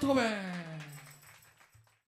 Come on.